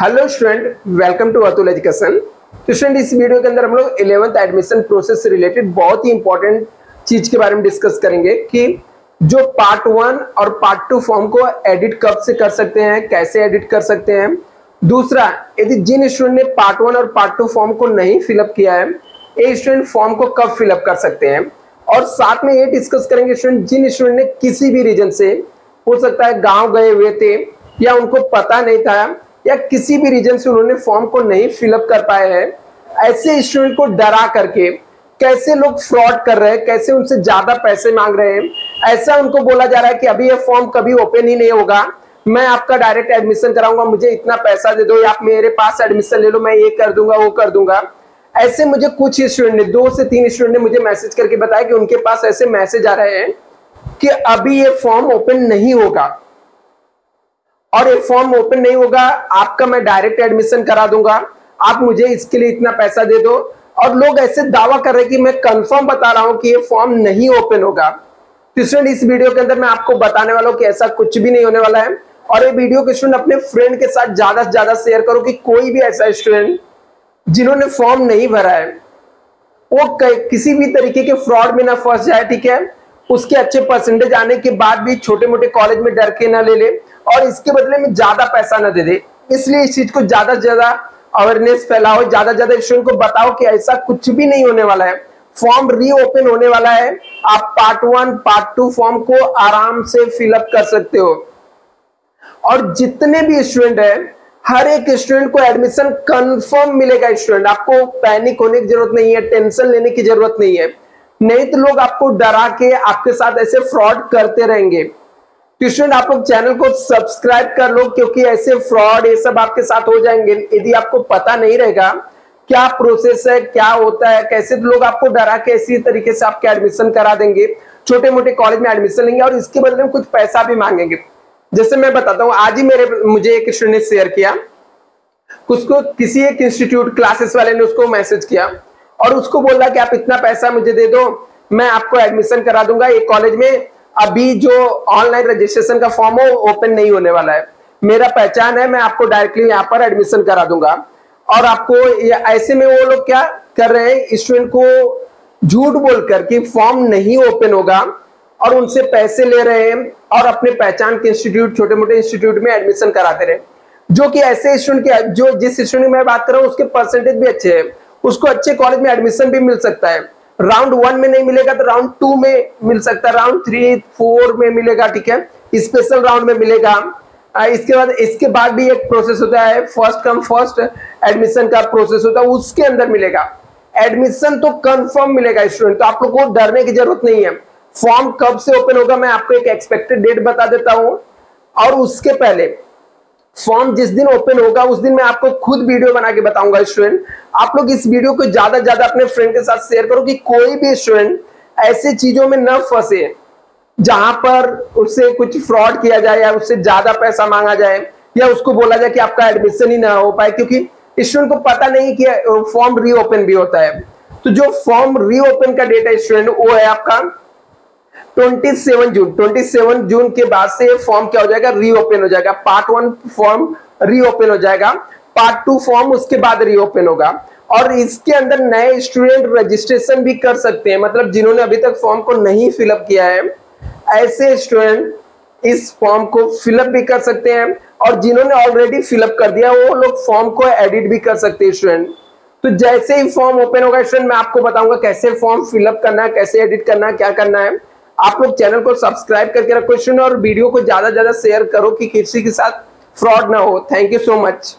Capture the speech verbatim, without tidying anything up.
Hello student, welcome to Atul education. Student, इस video के अंदर हम लोग इलेवेंथ एडमिशन प्रोसेस से रिलेटेड बहुत ही इंपॉर्टेंट चीज के बारे में डिस्कस करेंगे कि जो पार्ट वन और पार्ट टू फॉर्म को एडिट कब से कर सकते हैं, कैसे एडिट कर सकते हैं। दूसरा, यदि जिन स्टूडेंट ने पार्ट वन और पार्ट टू फॉर्म को नहीं फिलअप किया है, ये स्टूडेंट फॉर्म को कब फिलअप कर सकते हैं। और साथ में ये डिस्कस करेंगे स्टूडेंट जिन स्टूडेंट ने किसी भी रीजन से, हो सकता है गाँव गए हुए थे या उनको पता नहीं था या किसी भी रीजन से उन्होंने फॉर्म को नहीं फिलअप कर पाए हैं, ऐसे स्टूडेंट को डरा करके कैसे लोग फ्रॉड कर रहे हैं, कैसे उनसे ज्यादा पैसे मांग रहे हैं। ऐसा उनको बोला जा रहा है कि अभी ये फॉर्म कभी ओपन ही नहीं होगा, मैं आपका डायरेक्ट एडमिशन कराऊंगा, मुझे इतना पैसा दे दो या आप मेरे पास एडमिशन ले लो, मैं ये कर दूंगा वो कर दूंगा। ऐसे मुझे कुछ स्टूडेंट ने, दो से तीन स्टूडेंट ने मुझे मैसेज करके बताया कि उनके पास ऐसे मैसेज आ रहे हैं कि अभी ये फॉर्म ओपन नहीं होगा और ये फॉर्म ओपन नहीं होगा, आपका मैं डायरेक्ट एडमिशन करा दूंगा, आप मुझे इसके लिए इतना पैसा दे दो। और लोग ऐसे दावा कर रहे हैं कि मैं कंफर्म बता रहा हूं कि ये फॉर्म नहीं ओपन होगा। तो स्टूडेंट, इस वीडियो के अंदर मैं आपको बताने वाला हूं कि ऐसा कुछ भी नहीं होने वाला है। और ये वीडियो के स्टूडेंट अपने फ्रेंड के साथ ज्यादा से ज्यादा शेयर करो कि कोई भी ऐसा स्टूडेंट जिन्होंने फॉर्म नहीं भरा है वो किसी भी तरीके के फ्रॉड में ना फंस जाए, ठीक है। उसके अच्छे परसेंटेज आने के बाद भी छोटे मोटे कॉलेज में डर के ना ले ले और इसके बदले में ज्यादा पैसा ना दे दे। इसलिए इस चीज को ज्यादा से ज्यादा अवेयरनेस फैलाओ, ज्यादा से ज्यादा स्टूडेंट को बताओ कि ऐसा कुछ भी नहीं होने वाला है, फॉर्म रीओपन होने वाला है, आप part one part two form को आराम से फिलअप कर सकते हो। और जितने भी स्टूडेंट है, हर एक स्टूडेंट को एडमिशन कंफर्म मिलेगा। स्टूडेंट, आपको पैनिक होने की जरूरत नहीं है, टेंशन लेने की जरूरत नहीं है, नहीं तो लोग आपको डरा के आपके साथ ऐसे फ्रॉड करते रहेंगे। स्टूडेंट, आप लोग चैनल को सब्सक्राइब कर लो क्योंकि ऐसे फ्रॉड ये सब आपके साथ हो जाएंगे यदि आपको पता नहीं रहेगा क्या प्रोसेस है, क्या होता है, कैसे। तो लोग आपको डरा के इसी तरीके से आपके एडमिशन करा देंगे, छोटे मोटे कॉलेज में एडमिशन लेंगे और इसके बदले में कुछ पैसा भी मांगेंगे। जैसे मैं बताता हूँ, आज ही मेरे मुझे एक स्टूडेंट ने शेयर किया, उसको किसी एक इंस्टीट्यूट क्लासेस वाले ने उसको मैसेज किया और उसको बोल रहा कि आप इतना पैसा मुझे दे दो, मैं आपको एडमिशन करा दूंगा, ये कॉलेज में अभी जो ऑनलाइन रजिस्ट्रेशन का फॉर्म हो ओपन नहीं होने वाला है, मेरा पहचान है, मैं आपको डायरेक्टली यहाँ पर एडमिशन करा दूंगा। और आपको ऐसे में वो लोग क्या कर रहे हैं, स्टूडेंट को झूठ बोलकर कि फॉर्म नहीं ओपन होगा और उनसे पैसे ले रहे हैं और अपने पहचान के इंस्टीट्यूट, छोटे मोटे इंस्टीट्यूट में एडमिशन कराते रहे। जो कि ऐसे स्टूडेंट के, जो जिस स्टूडेंट की मैं बात कर रहा हूँ उसके परसेंटेज भी अच्छे है, उसको अच्छे कॉलेज में एडमिशन भी मिल सकता है, राउंड वन में नहीं मिलेगा तो राउंड टू में मिल सकता है, राउंड थ्री फोर में मिलेगा, ठीक है, स्पेशल राउंड में मिलेगा। इसके बाद इसके बाद भी एक प्रोसेस होता है, फर्स्ट कम फर्स्ट एडमिशन का प्रोसेस होता है, उसके अंदर मिलेगा एडमिशन, तो कंफर्म मिलेगा स्टूडेंट। तो आप लोग को डरने की जरूरत नहीं है। फॉर्म कब से ओपन होगा, मैं आपको एक एक्सपेक्टेड डेट बता देता हूँ और उसके पहले फॉर्म जिस दिन ओपन होगा उस दिन मैं आपको खुद वीडियो बना के बताऊंगा। स्टूडेंट, आप लोग इस वीडियो को ज्यादा से ज्यादा अपने फ्रेंड के साथ शेयर करो कि कोई भी स्टूडेंट ऐसे चीजों में न फंसे जहां पर उससे कुछ फ्रॉड किया जाए या उससे ज्यादा पैसा मांगा जाए या उसको बोला जाए कि आपका एडमिशन ही ना हो पाए, क्योंकि स्टूडेंट को पता नहीं कि फॉर्म रीओपन भी होता है। तो जो फॉर्म रीओपन का डेट है स्टूडेंट वो है आपका सत्ताईस जून। सत्ताईस जून के बाद से फॉर्म क्या हो जाएगा, रीओपन हो जाएगा। पार्ट वन फॉर्म रीओपन हो जाएगा, पार्ट टू फॉर्म उसके बाद रीओपन होगा। और इसके अंदर नए स्टूडेंट रजिस्ट्रेशन भी कर सकते हैं, मतलब जिन्होंने अभी तक फॉर्म को नहीं फिलअप किया है ऐसे स्टूडेंट इस फॉर्म को फिलअप भी कर सकते हैं और जिन्होंने ऑलरेडी फिलअप कर दिया वो लोग फॉर्म को एडिट भी कर सकते हैं। स्टूडेंट, तो जैसे ही फॉर्म ओपन होगा स्टूडेंट मैं आपको बताऊंगा कैसे फॉर्म फिलअप करना है, कैसे एडिट करना है, क्या करना है। आप लोग चैनल को सब्सक्राइब करके रखो और वीडियो को ज्यादा से ज्यादा शेयर करो कि किसी के साथ फ्रॉड ना हो। Thank you so much.